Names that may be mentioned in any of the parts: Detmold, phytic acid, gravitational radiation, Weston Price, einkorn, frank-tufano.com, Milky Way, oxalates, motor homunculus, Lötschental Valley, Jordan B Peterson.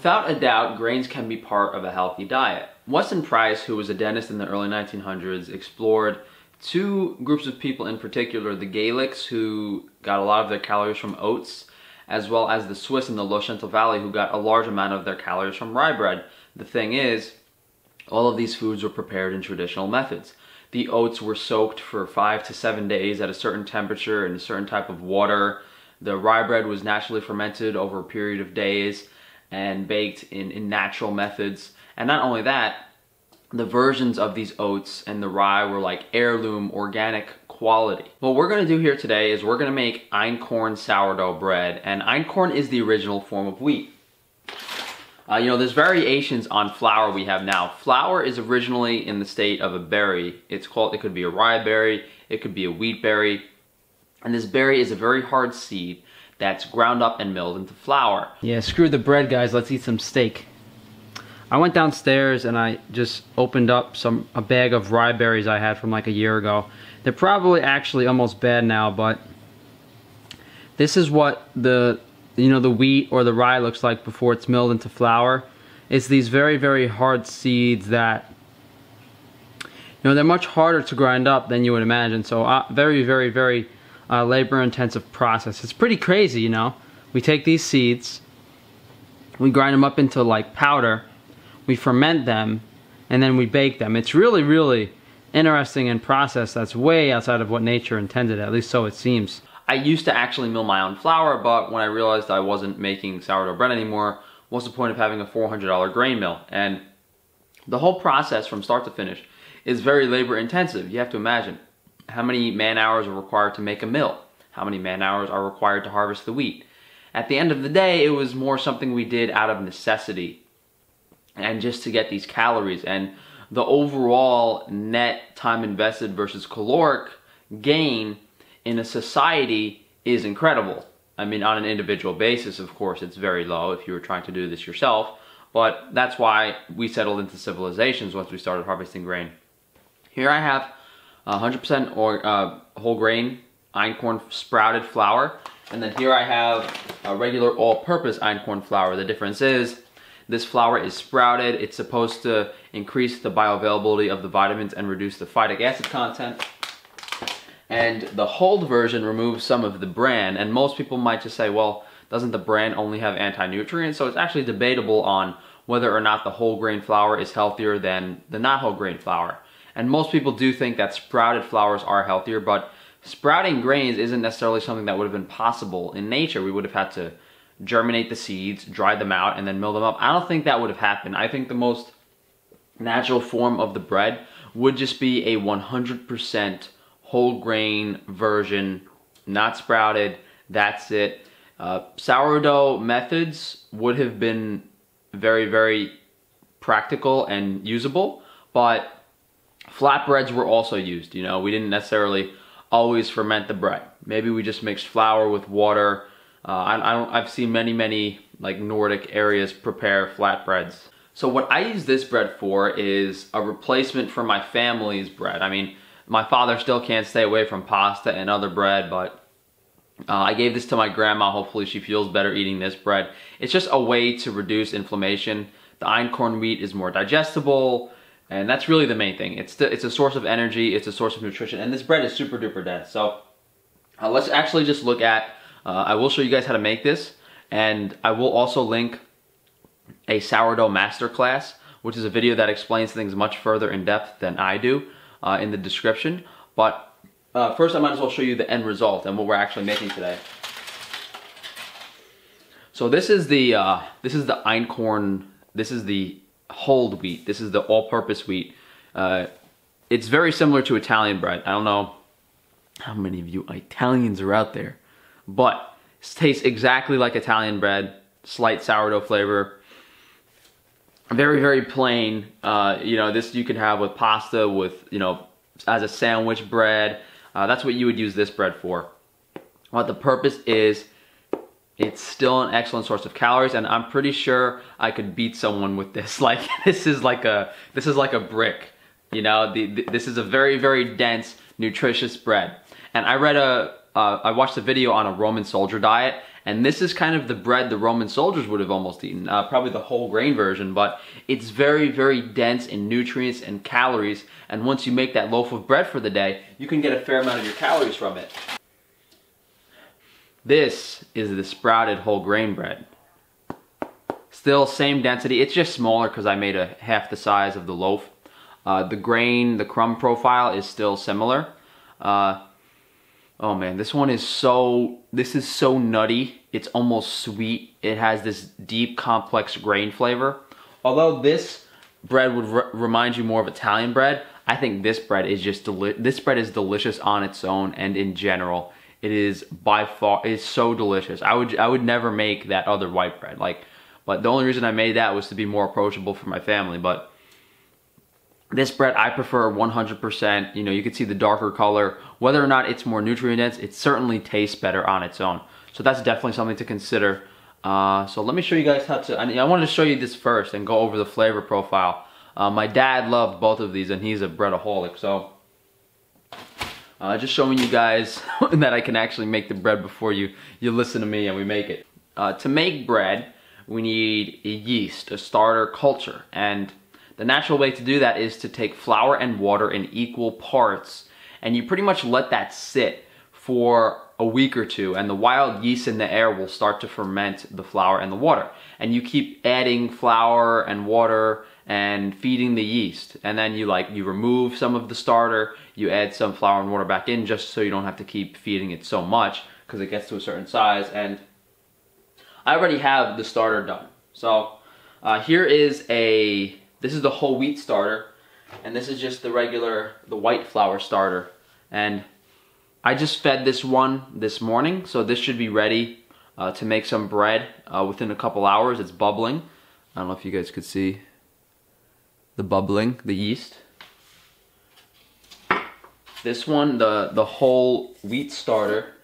Without a doubt, grains can be part of a healthy diet. Weston Price, who was a dentist in the early 1900s, explored two groups of people in particular, the Gaelics, who got a lot of their calories from oats, as well as the Swiss in the Lötschental Valley, who got a large amount of their calories from rye bread. The thing is, all of these foods were prepared in traditional methods. The oats were soaked for 5 to 7 days at a certain temperature in a certain type of water. The rye bread was naturally fermented over a period of days and baked in natural methods. And not only that, the versions of these oats and the rye were like heirloom, organic quality. What we're gonna do here today is we're gonna make einkorn sourdough bread, and einkorn is the original form of wheat. You know, there's variations on flour we have now. Flour is originally in the state of a berry. It's called, it could be a rye berry, it could be a wheat berry, and this berry is a very hard seed that's ground up and milled into flour. Yeah, screw the bread, guys, let's eat some steak. I went downstairs and I just opened up a bag of rye berries I had from like a year ago. They're probably actually almost bad now, but this is what the, you know, the wheat or the rye looks like before it's milled into flour. It's these very, very hard seeds that, you know, they're much harder to grind up than you would imagine. So very, very, very labor-intensive process. It's pretty crazy, you know. We take these seeds, we grind them up into like powder, we ferment them, and then we bake them. It's really, really interesting and process that's way outside of what nature intended, at least so it seems. I used to actually mill my own flour, but when I realized I wasn't making sourdough bread anymore, what's the point of having a $400 grain mill? And the whole process from start to finish is very labor intensive. You have to imagine how many man hours are required to make a mill, how many man hours are required to harvest the wheat. At the end of the day, it was more something we did out of necessity and just to get these calories, and the overall net time invested versus caloric gain in a society is incredible. I mean, on an individual basis, of course, it's very low if you were trying to do this yourself, but that's why we settled into civilizations once we started harvesting grain. Here I have 100% whole grain einkorn sprouted flour, and then here I have a regular all-purpose einkorn flour. The difference is, this flour is sprouted. It's supposed to increase the bioavailability of the vitamins and reduce the phytic acid content. And the whole version removes some of the bran. And most people might just say, well, doesn't the bran only have anti-nutrients? So it's actually debatable on whether or not the whole grain flour is healthier than the not whole grain flour. And most people do think that sprouted flours are healthier, but sprouting grains isn't necessarily something that would have been possible in nature. We would have had to germinate the seeds, dry them out, and then mill them up. I don't think that would have happened. I think the most natural form of the bread would just be a 100% whole grain version, not sprouted, that's it. Sourdough methods would have been very, very practical and usable, but flatbreads were also used, you know. We didn't necessarily always ferment the bread. Maybe we just mixed flour with water. I've seen many like Nordic areas prepare flatbreads. So what I use this bread for is a replacement for my family's bread. I mean, my father still can't stay away from pasta and other bread, but I gave this to my grandma. Hopefully she feels better eating this bread. It's just a way to reduce inflammation. The einkorn wheat is more digestible, and that's really the main thing. It's a source of energy, it's a source of nutrition, and this bread is super duper dense. So let's actually just look at I will show you guys how to make this, and I will also link a sourdough masterclass, which is a video that explains things much further in depth than I do, in the description. But first I might as well show you the end result and what we're actually making today. So this is the einkorn, this is the whole wheat, this is the all-purpose wheat. It's very similar to Italian bread. I don't know how many of you Italians are out there, but it tastes exactly like Italian bread, slight sourdough flavor, very, very plain. You know, this you can have with pasta, with, you know, as a sandwich bread. That's what you would use this bread for. But the purpose is, it's still an excellent source of calories, and I'm pretty sure I could beat someone with this. Like, this is like a brick, you know. This is a very, very dense, nutritious bread. And I watched a video on a Roman soldier diet, And this is kind of the bread the Roman soldiers would have almost eaten, probably the whole grain version, but it's very, very dense in nutrients and calories. And once you make that loaf of bread for the day, you can get a fair amount of your calories from it. This is the sprouted whole grain bread. Still same density, it's just smaller because I made a half the size of the loaf. The grain, the crumb profile is still similar. Oh man, this one is so nutty. It's almost sweet. It has this deep, complex grain flavor. Although this bread would remind you more of Italian bread, I think this bread is just delicious on its own and in general. It is by far, it's so delicious. I would never make that other white bread. But the only reason I made that was to be more approachable for my family, but this bread, I prefer 100%. You know, you can see the darker color. Whether or not it's more nutrient dense, it certainly tastes better on its own. So that's definitely something to consider. So let me show you guys how to, I wanted to show you this first and go over the flavor profile. My dad loved both of these and he's a breadaholic. So just showing you guys that I can actually make the bread before you listen to me and we make it. To make bread, we need a yeast, a starter culture, and the natural way to do that is to take flour and water in equal parts, and you pretty much let that sit for a week or two, and the wild yeast in the air will start to ferment the flour and the water. And you keep adding flour and water and feeding the yeast. And then you remove some of the starter, you add some flour and water back in just so you don't have to keep feeding it so much because it gets to a certain size. And I already have the starter done. So here is this is the whole wheat starter, and this is just the white flour starter. And I just fed this one this morning, so this should be ready to make some bread within a couple hours. It's bubbling. I don't know if you guys could see the bubbling, the yeast. This one, the whole wheat starter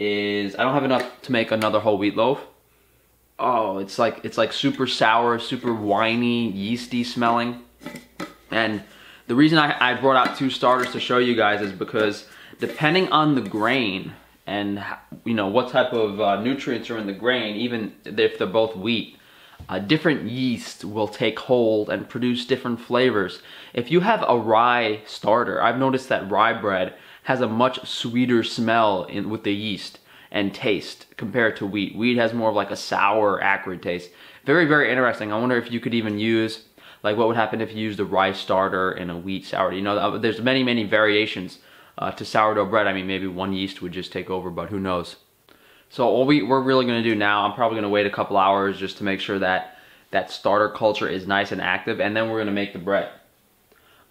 I don't have enough to make another whole wheat loaf. Oh, it's like super sour, super winey, yeasty smelling. And the reason I brought out two starters to show you guys is because depending on the grain and what type of nutrients are in the grain, even if they're both wheat, different yeast will take hold and produce different flavors. If you have a rye starter, I've noticed that rye bread has a much sweeter smell with the yeast and taste compared to wheat. Wheat has more of like a sour, acrid taste. Very, very interesting. I wonder if you could even use, what would happen if you used a rye starter and a wheat sourdough. You know, there's many, many variations to sourdough bread. I mean, maybe one yeast would just take over, but who knows. So all we're really gonna do now, I'm probably gonna wait a couple hours just to make sure that that starter culture is nice and active, and then we're gonna make the bread.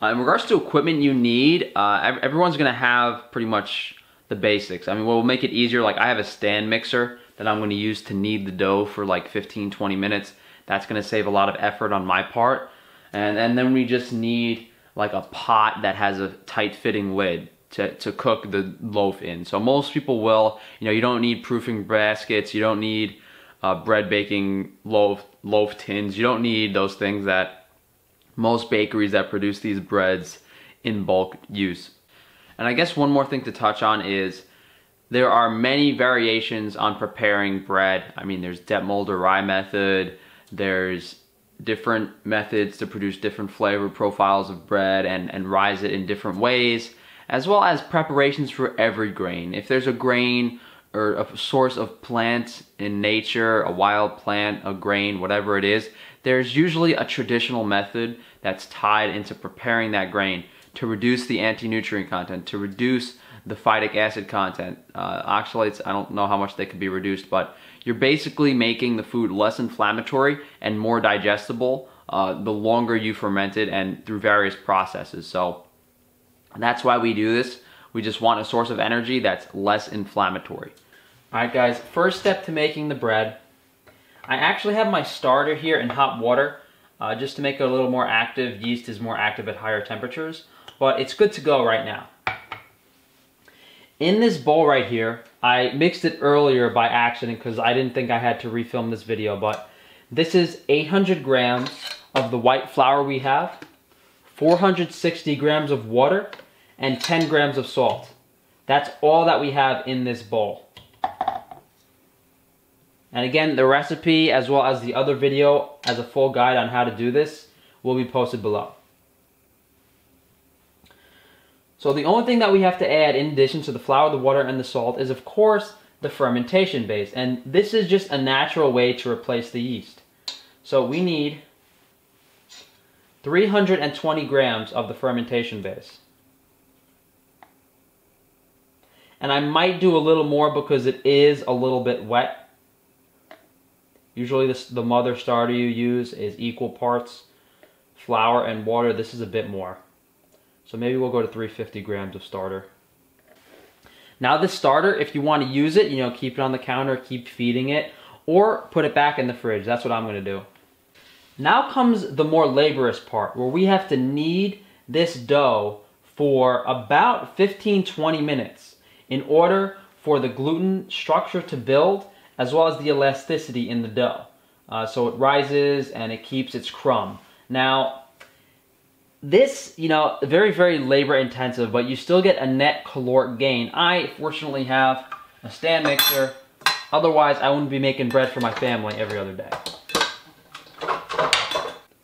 In regards to equipment you need, everyone's gonna have pretty much the basics. I mean, what will make it easier, I have a stand mixer that I'm going to use to knead the dough for like 15-20 minutes. That's going to save a lot of effort on my part. And then we just need like a pot that has a tight fitting lid to cook the loaf in. So most people will, you don't need proofing baskets, you don't need bread baking loaf tins, you don't need those things that most bakeries that produce these breads in bulk use. And I guess one more thing to touch on is there are many variations on preparing bread. I mean, there's Detmold or rye method. There's different methods to produce different flavor profiles of bread and rise it in different ways, as well as preparations for every grain. If there's a grain or a source of plant in nature, a wild plant, a grain, whatever it is, there's usually a traditional method that's tied into preparing that grain, to reduce the anti-nutrient content, to reduce the phytic acid content. Oxalates, I don't know how much they could be reduced, but you're basically making the food less inflammatory and more digestible the longer you ferment it and through various processes. So that's why we do this. We just want a source of energy that's less inflammatory. All right, guys, first step to making the bread. I actually have my starter here in hot water just to make it a little more active. Yeast is more active at higher temperatures, but it's good to go right now. In this bowl right here, I mixed it earlier by accident because I didn't think I had to refilm this video, but this is 800 grams of the white flour we have, 460 grams of water, and 10 grams of salt. That's all that we have in this bowl. And again, the recipe as well as the other video as a full guide on how to do this will be posted below. So the only thing that we have to add in addition to the flour, the water, and the salt is of course the fermentation base. And this is just a natural way to replace the yeast. So we need 320 grams of the fermentation base. And I might do a little more because it is a little bit wet. Usually the mother starter you use is equal parts flour and water. This is a bit more. So maybe we'll go to 350 grams of starter. Now this starter, if you want to use it, you know, keep it on the counter, keep feeding it, or put it back in the fridge. That's what I'm going to do. Now comes the more laborious part where we have to knead this dough for about 15-20 minutes. In order for the gluten structure to build as well as the elasticity in the dough. So it rises and it keeps its crumb. Now this, you know, very, very labor intensive, but you still get a net caloric gain. I fortunately have a stand mixer. Otherwise, I wouldn't be making bread for my family every other day.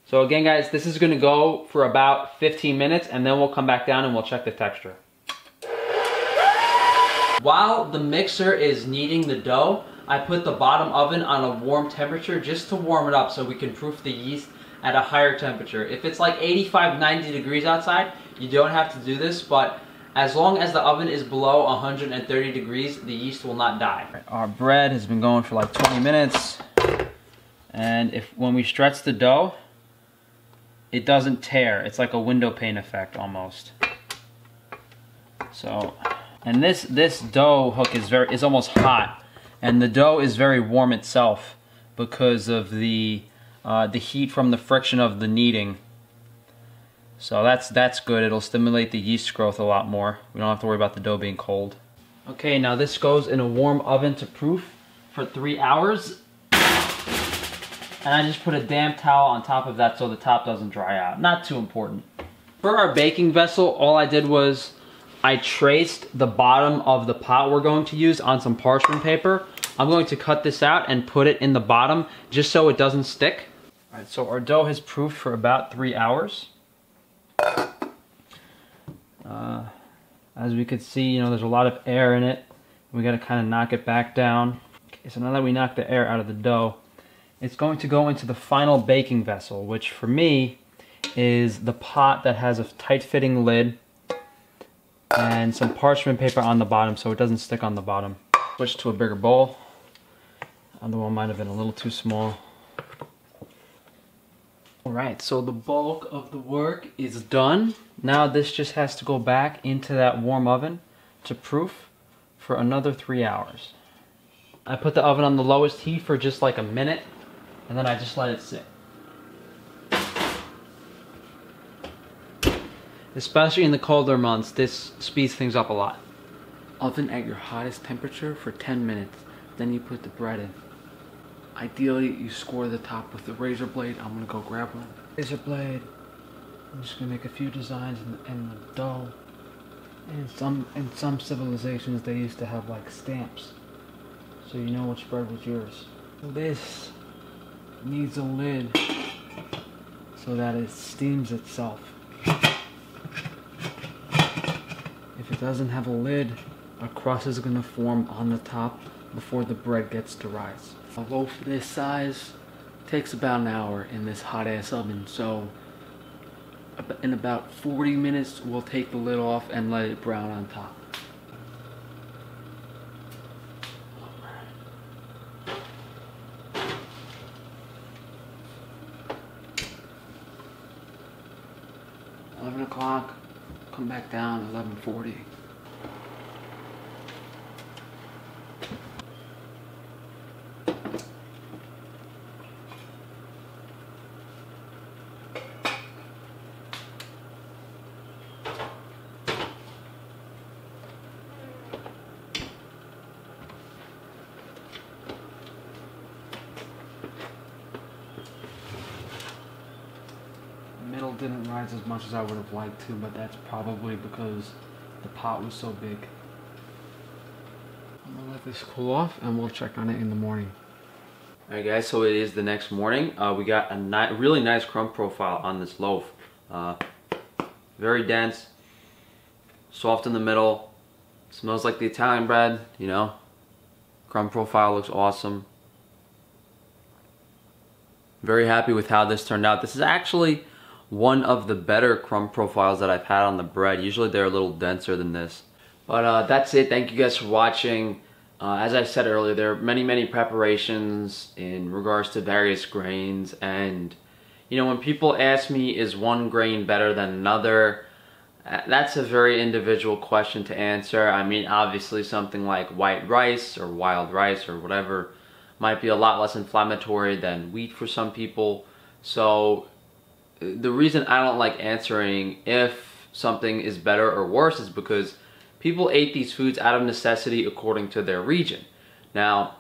So again, guys, this is going to go for about 15 minutes and then we'll come back down and we'll check the texture. While the mixer is kneading the dough, I put the bottom oven on a warm temperature just to warm it up so we can proof the yeast at a higher temperature. If it's like 85, 90 degrees outside, you don't have to do this, but as long as the oven is below 130 degrees, the yeast will not die. Our bread has been going for like 20 minutes, and when we stretch the dough, it doesn't tear. It's like a window pane effect almost. So. And this dough hook is almost hot, and the dough is very warm itself because of the heat from the friction of the kneading. So that's good. It'll stimulate the yeast growth a lot more. We don't have to worry about the dough being cold. Okay, now this goes in a warm oven to proof for 3 hours, and I just put a damp towel on top of that so the top doesn't dry out. Not too important. For our baking vessel, all I did was I traced the bottom of the pot we're going to use on some parchment paper. I'm going to cut this out and put it in the bottom just so it doesn't stick. All right, so our dough has proofed for about 3 hours. As we could see, you know, there's a lot of air in it. We got to kind of knock it back down. Okay, so now that we knocked the air out of the dough, it's going to go into the final baking vessel, which for me is the pot that has a tight-fitting lid and some parchment paper on the bottom so it doesn't stick on the bottom. Switch to a bigger bowl. Other one might have been a little too small. Alright, so the bulk of the work is done. Now this just has to go back into that warm oven to proof for another 3 hours. I put the oven on the lowest heat for just like a minute and then I just let it sit. Especially in the colder months, this speeds things up a lot. Oven at your hottest temperature for 10 minutes. Then you put the bread in. Ideally, you score the top with the razor blade. I'm gonna go grab one. Razor blade. I'm just gonna make a few designs in the dough. And in some civilizations, they used to have like stamps, so you know which bread was yours. This needs a lid so that it steams itself. Doesn't have a lid, a crust is going to form on the top before the bread gets to rise. A loaf this size takes about an hour in this hot ass oven, so in about 40 minutes we'll take the lid off and let it brown on top. Alright. 11 o'clock. Come back down 11:40. Didn't rise as much as I would have liked to, but that's probably because the pot was so big. I'm gonna let this cool off and we'll check on it in the morning. Alright guys, so it is the next morning. We got a really nice crumb profile on this loaf. Very dense, soft in the middle, smells like the Italian bread, you know. Crumb profile looks awesome. Very happy with how this turned out. This is actually one of the better crumb profiles that I've had on the bread. Usually they're a little denser than this. But that's it. Thank you guys for watching. As I said earlier, there are many preparations in regards to various grains, and you know, when people ask me, is one grain better than another, that's a very individual question to answer. I mean, obviously something like white rice or wild rice or whatever might be a lot less inflammatory than wheat for some people. So the reason I don't like answering if something is better or worse is because people ate these foods out of necessity according to their region. Now,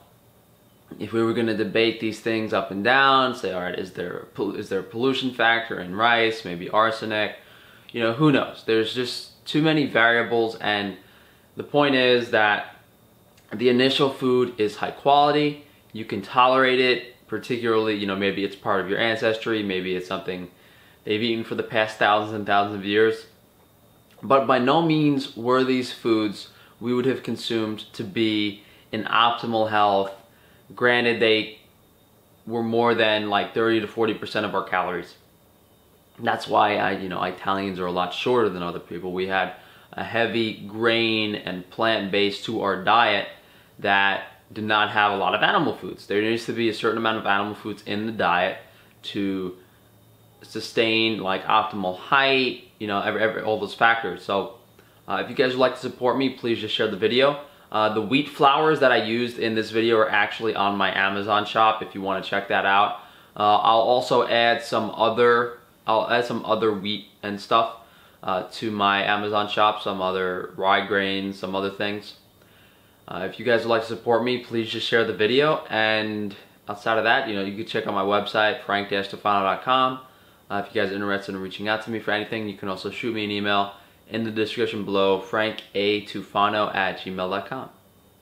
if we were going to debate these things up and down, say, all right, is there a pollution factor in rice, maybe arsenic, you know, who knows? There's just too many variables, and the point is that the initial food is high quality. You can tolerate it, particularly, you know, maybe it's part of your ancestry, maybe it's something they've eaten for the past thousands and thousands of years. But by no means were these foods we would have consumed to be in optimal health. Granted, they were more than like 30 to 40% of our calories. That's why Italians are a lot shorter than other people. We had a heavy grain and plant base to our diet that did not have a lot of animal foods. There needs to be a certain amount of animal foods in the diet to sustain like optimal height, you know, all those factors. So if you guys would like to support me, please just share the video. The wheat flours that I used in this video are actually on my Amazon shop if you want to check that out. I'll also add some other wheat and stuff to my Amazon shop, some other rye grains, some other things. If you guys would like to support me, please just share the video, and outside of that, you know, you can check out my website, frank-tufano.com. If you guys are interested in reaching out to me for anything, you can also shoot me an email in the description below, frank-a-tufano@gmail.com.